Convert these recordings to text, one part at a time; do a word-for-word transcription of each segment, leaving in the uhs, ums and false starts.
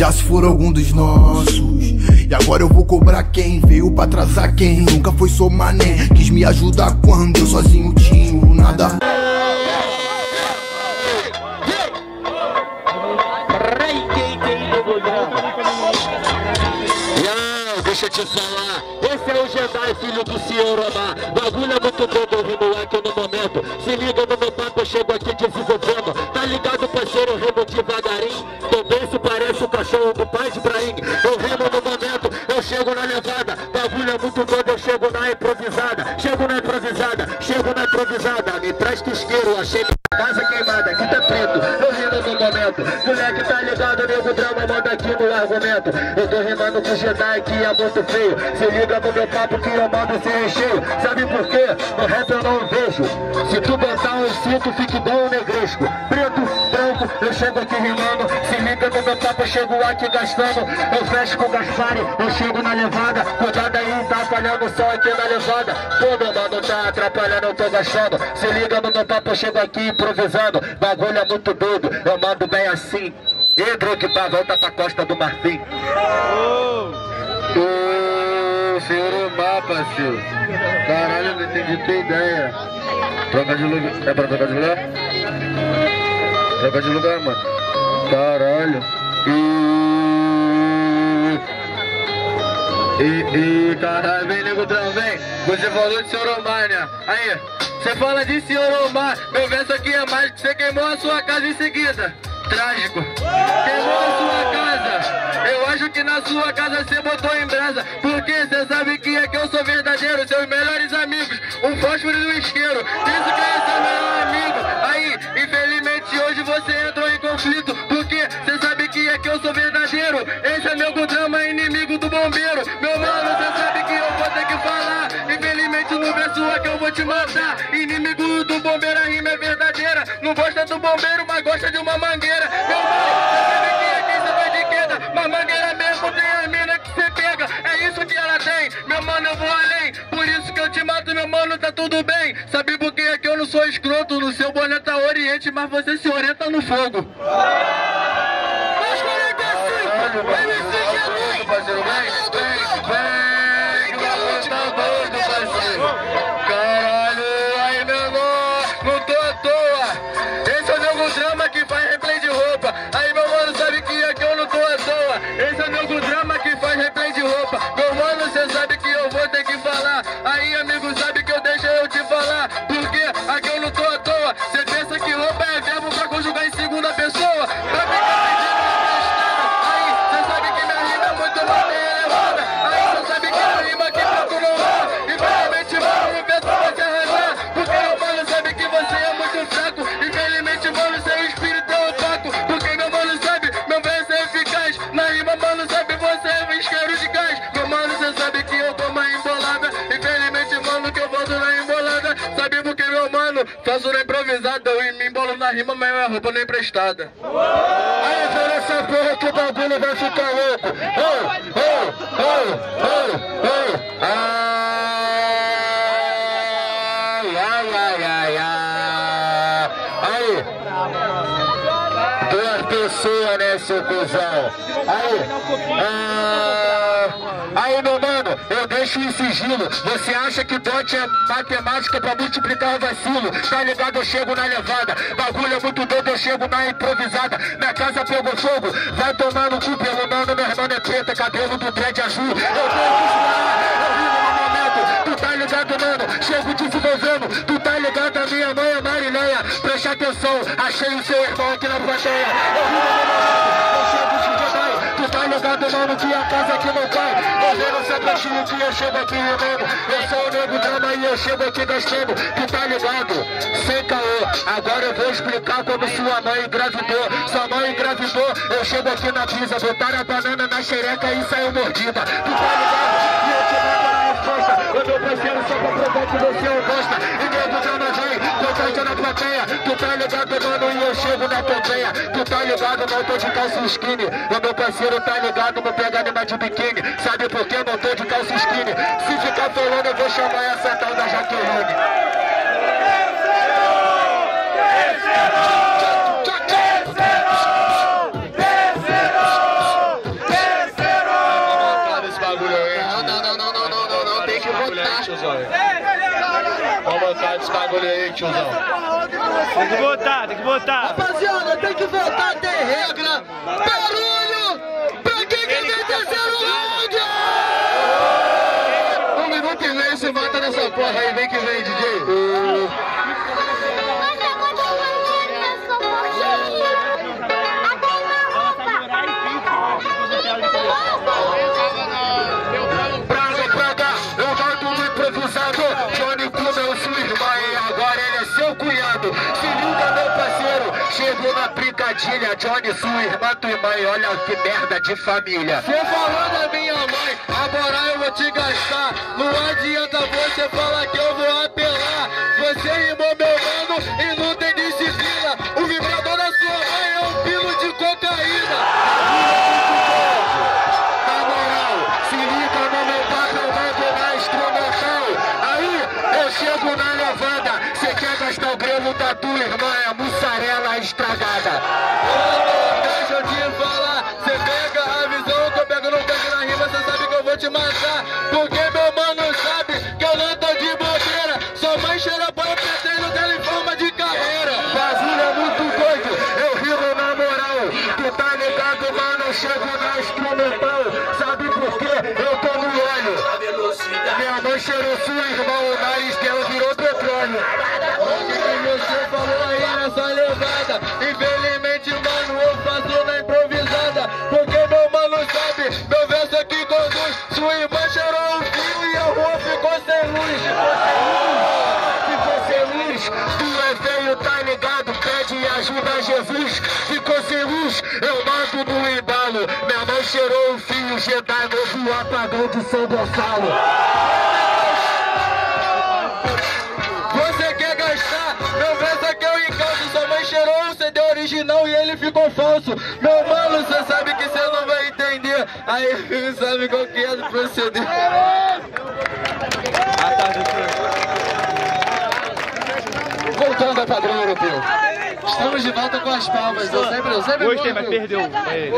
Já se for algum dos nossos. E agora eu vou cobrar quem veio pra atrasar quem nunca foi só mané, quis me ajudar quando eu sozinho tinha o nada. Deixa eu te falar, esse é o Jedi, filho do senhor Omar. Bagulho é muito doido, eu rimo aqui no momento. Se liga no meu papo, eu chego aqui desenvolvendo. Tá ligado, parceiro, eu rimo devagarinho. Tô bem, se parece o cachorro do pai de Braing. Eu rimo no momento, eu chego na levada. Bagulho é muito doido, eu chego na improvisada. Chego na improvisada, chego na improvisada. Me presta isqueiro, achei minha casa queimada. Aqui tá preto, eu rimo no momento. Moleque tá ligado, nego drama, manda aqui no argumento. Eu tô rimando com o Jedi que é muito feio, se liga no meu papo que eu mando sem recheio. Sabe por quê? No rap eu não vejo. Se tu botar um cinto, fique igual um negresco. Preto, branco, eu chego aqui rimando. Se liga no meu papo, eu chego aqui gastando. Eu fecho com o Gaspary, eu chego na levada. Cuidado aí, tá falhando o som aqui na levada. Pô, meu mano, tá atrapalhando, eu tô gastando. Se liga no meu papo, eu chego aqui improvisando. Bagulho é muito doido, eu mando bem assim. Entra que tá, volta pra Costa do Marfim. Ô, senhor Mapa, seu. Caralho, não entendi tua ideia. Troca de lugar. É pra trocar de lugar? Troca de lugar, mano. Caralho. E, e, caralho, vem, nego drama, vem. Você falou de senhor Omar, né? Aí, você fala de senhor Omar. Meu verso aqui é mais que você queimou a sua casa em seguida. Trágico. Queimou a sua casa. Eu acho que na sua casa você botou em brasa. Porque você sabe que é que eu sou verdadeiro. Seus melhores amigos, um fósforo e um isqueiro. Isso que é seu melhor amigo. Aí, infelizmente hoje você entrou em conflito. Porque você sabe que é que eu sou verdadeiro. Esse é meu drama, inimigo do bombeiro. Meu mano, você sabe que eu vou ter que falar. Infelizmente no verso é que eu vou te matar. Inimigo do bombeiro, a rima é verdadeira. Não gosta do bombeiro, mas gosta de uma mangueira. Meu mano, você sabe que aqui você vai de queda. Mas mangueira mesmo tem a mina que você pega. É isso que ela tem, meu mano, eu vou além. Por isso que eu te mato, meu mano, tá tudo bem. Sabe por que é que eu não sou escroto? No seu boné tá oriente, mas você se orienta no fogo. quarenta e cinco, M C Gedai. Parceiro, vem, vem, vem. Que o amor tá doido, parceiro. Caralho, aí, meu amor, não tô à toa. Esse é o Nego Drama que faz replay. Aí meu mano sabe que aqui eu não tô à toa. Esse é o Nego Drama que faz replay de roupa. Meu mano, cê sabe que eu vou ter que falar. Aí amigo, sabe que eu deixo eu te falar. Porque aqui eu não tô à toa. Cê pensa que roupa é verbo pra conjugar em segunda pessoa. Pra ficar pedindo emprestado. Aí cê sabe que minha rima é muito mal elevada. Aí cê sabe que minha rima aqui pouco não há. E finalmente mano, no peso pra te arranjar. Porque meu mano sabe que você é muito fraco. Infelizmente mano, seu espírito é opaco. Sabe por que, meu mano? Faço na improvisada, eu me embolo na rima, mas minha roupa não é emprestada. Aí, velho, essa porra que o bagulho vai ficar louco. Oh, oh, oh, oh, oh. Ai, ai, ai, ai, ai. Aí. Duas pessoas, né, seu cuzão? Aí. Ah, aí, meu mano. Eu deixo em sigilo. Você acha que dote é matemática pra multiplicar o vacilo? Tá ligado? Eu chego na levada. Bagulho é muito doido, eu chego na improvisada. Minha casa pegou fogo, vai tomar no cu. Pelo nome, minha irmã é preta, cabelo do dread azul. Eu tô acostumado, eu vivo no momento. Tu tá ligado, mano? Chego desenvolvendo. Tu tá ligado, a minha mãe é Marileia. Preste atenção, achei o seu irmão aqui na plateia. Eu vivo no momento, eu chego de tá ligado, mano, que a casa aqui não cai. Eu vendo sempre achando que eu chego aqui remando. Eu sou o Nego Drama e eu chego aqui gastando. Tu tá ligado? Sem caô. Agora eu vou explicar como sua mãe engravidou. Sua mãe engravidou, eu chego aqui na pisa. Botaram a banana na xereca e saiu mordida. Tu tá ligado? E eu te mando na resposta. O meu parceiro só pra provar que você não gosta. E Nego Drama vem, contagia na plateia. Tu tá ligado, mano, e eu chego na plateia. Tu tá ligado, não tô de calça skinny. O meu parceiro tá ligado, não pega anima de biquíni. Sabe por que eu não tô de calça skinny? Se ficar falando, eu vou chamar essa tal da Jaque Rodinha. aí, tiozão. Tem que votar, tem que votar. Rapaziada, tem que votar, tem regra. Barulho pra quem quer ver terceiro round! Um minuto e meio se mata nessa porra aí, vem que vem, D J. Chegou na brincadilha, Johnny, sua irmã, tua mãe, olha que merda de família. Vou falar da minha mãe, agora eu vou te gastar. Não adianta você falar que eu vou apelar. Você rimou meu mano e não tem disciplina. O vibrador da sua mãe é um pino de cocaína. Na moral, se liga no meu papo, eu mando na instrumental. Aí eu chego na lavanda, você quer gastar o grelo da tua irmã, é muito estragada. Deixa eu te falar, você pega a visão, que eu pego, não pego na rima, você sabe que eu vou te matar, porque meu mano sabe que eu não tô de bobeira. Sua mãe cheira banho pra trás, não dela em forma de carreira. Brasil é muito doido, eu rimo na moral. Tu tá ligado, mano, eu chego na instrumental. Sabe por quê? Eu tô no óleo. Minha mãe cheirou sua irmã, o nariz dela virou petróleo. Onde que você falou aí nessa levada? Infelizmente, mano, eu faço na improvisada, porque meu mano sabe, meu verso aqui conduz. Sua irmã cheirou um fio e a rua ficou sem luz. Ficou sem luz, ficou sem luz. Tu é feio, tá ligado? Pede ajuda a Jesus. Ficou sem luz, eu mato no embalo. Minha mãe cheirou um fio, Jedi, novo apagão de São Gonçalo. Você quer gastar? Meu verso aqui eu encanto. Sua mãe cheirou original e ele ficou falso. Meu mano, você sabe que você não vai entender. Aí sabe qual que é do proceder. Voltando ao padrão europeu. Estamos de volta com as palmas. Eu sempre, eu sempre gostei, mas perdeu.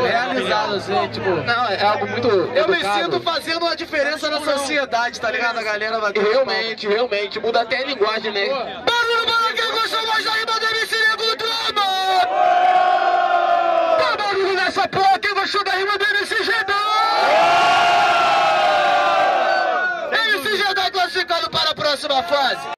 Realizado, assim, tipo, não, é algo muito educado. Eu me sinto fazendo uma diferença na sociedade, tá ligado? A galera vai realmente, realmente, muda até a linguagem, né? Barulho, barulho, quem gostou mais da rima do M C Nego Drama? Tá barulho nessa porra, quem gostou da rima do M C Gedai? M C Gedai classificado para a próxima fase.